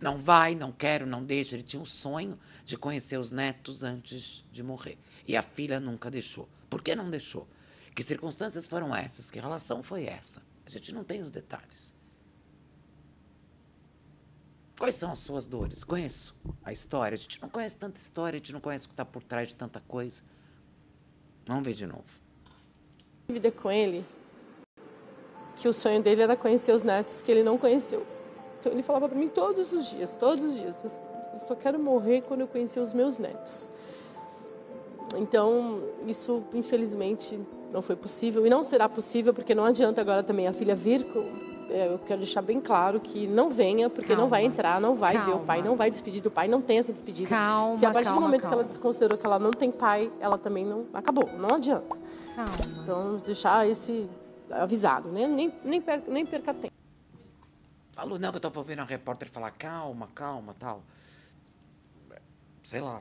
Não vai, não quero, não deixo. Ele tinha um sonho de conhecer os netos antes de morrer. E a filha nunca deixou. Por que não deixou? Que circunstâncias foram essas? Que relação foi essa? A gente não tem os detalhes. Quais são as suas dores? Conheço a história. A gente não conhece tanta história, a gente não conhece o que está por trás de tanta coisa. Vamos ver de novo. A vida com ele, que o sonho dele era conhecer os netos que ele não conheceu. Então ele falava para mim todos os dias, eu só quero morrer quando eu conhecer os meus netos. Então, isso, infelizmente, não foi possível e não será possível, porque não adianta agora também a filha vir. Eu quero deixar bem claro que não venha, porque calma, não vai entrar, não vai calma. Ver o pai, não vai despedir do pai, não tem essa despedida. Calma, se a partir do momento que ela desconsiderou que ela não tem pai, ela também não... Acabou, não adianta. Calma. Então, deixar esse avisado, né? Nem perca tempo. Falou, não, que eu estava ouvindo a repórter falar, calma, tal. Sei lá.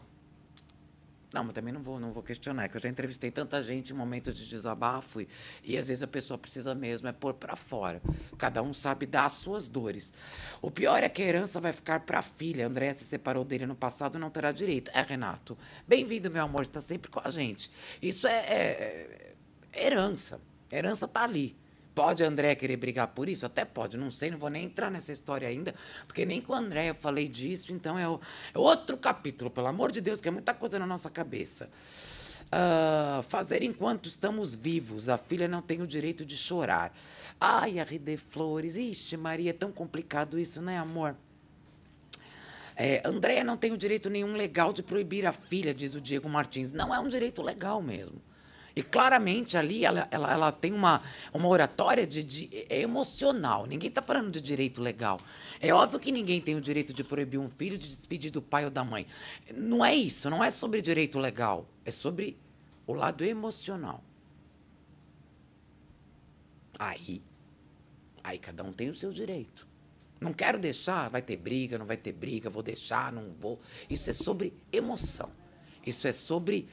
Não, mas também não vou questionar, que eu já entrevistei tanta gente em momentos de desabafo e às vezes a pessoa precisa mesmo é pôr para fora. Cada um sabe dar as suas dores. O pior é que a herança vai ficar para a filha. A Andreia se separou dele no passado e não terá direito. É, Renato, bem-vindo, meu amor, está sempre com a gente. Isso é herança. A herança está ali. Pode a Andréia querer brigar por isso? Até pode, não sei, não vou nem entrar nessa história ainda, porque nem com a Andréia eu falei disso, então é outro capítulo, pelo amor de Deus, que é muita coisa na nossa cabeça. Fazer enquanto estamos vivos, a filha não tem o direito de chorar. Ai, a Ride Flores, ixi Maria, é tão complicado isso, né amor? Andréia não tem o direito nenhum legal de proibir a filha, diz o Diego Martins. Não é um direito legal mesmo. E, claramente, ali ela tem uma oratória emocional. Ninguém está falando de direito legal. É óbvio que ninguém tem o direito de proibir um filho de despedir do pai ou da mãe. Não é isso, não é sobre direito legal. É sobre o lado emocional. Aí cada um tem o seu direito. Não quero deixar, vai ter briga, não vai ter briga, vou deixar, não vou. Isso é sobre emoção. Isso é sobre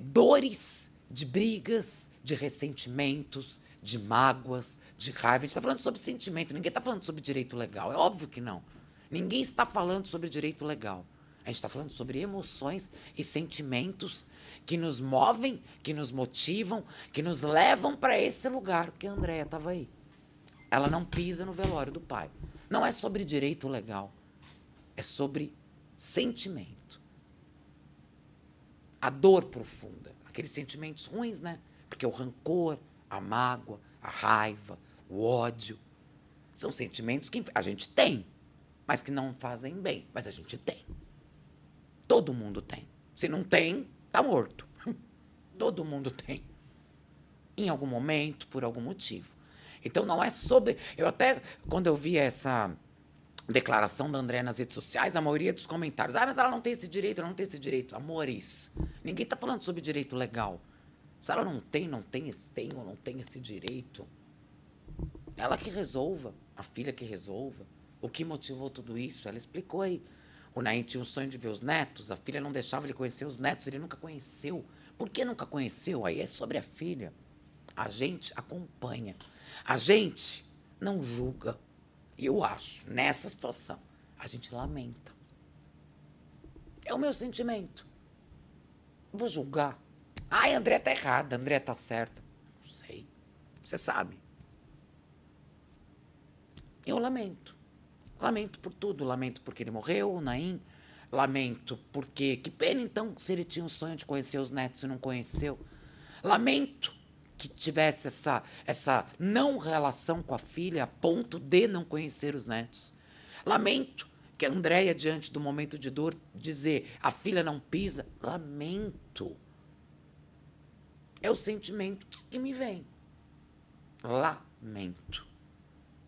dores de brigas, de ressentimentos, de mágoas, de raiva. A gente está falando sobre sentimento, ninguém está falando sobre direito legal. É óbvio que não. Ninguém está falando sobre direito legal. A gente está falando sobre emoções e sentimentos que nos movem, que nos motivam, que nos levam para esse lugar que a Andréia estava aí. Ela não pisa no velório do pai. Não é sobre direito legal. É sobre sentimento. A dor profunda. Aqueles sentimentos ruins, né? Porque o rancor, a mágoa, a raiva, o ódio, são sentimentos que a gente tem, mas que não fazem bem. Mas a gente tem. Todo mundo tem. Se não tem, tá morto. Todo mundo tem. Em algum momento, por algum motivo. Então, não é sobre... Eu até, quando eu vi essa declaração da Andréia nas redes sociais, a maioria dos comentários, mas ela não tem esse direito, ela não tem esse direito. Amores, ninguém está falando sobre direito legal. Se ela não tem ou não tem esse direito, ela que resolva, a filha que resolva. O que motivou tudo isso? Ela explicou aí. O Nahim tinha um sonho de ver os netos, a filha não deixava ele conhecer os netos, ele nunca conheceu. Por que nunca conheceu? Aí é sobre a filha. A gente acompanha. A gente não julga. E eu acho, nessa situação, a gente lamenta. É o meu sentimento. Vou julgar. Ai, a Andréia tá errada, a Andréia tá certa. Não sei. Você sabe. Eu lamento. Lamento por tudo. Lamento porque ele morreu, o Nahim. Lamento porque... Que pena, então, se ele tinha um sonho de conhecer os netos e não conheceu. Lamento que tivesse essa não relação com a filha a ponto de não conhecer os netos. Lamento que a Andréia, diante do momento de dor, dizer a filha não pisa. Lamento. É o sentimento que me vem. Lamento.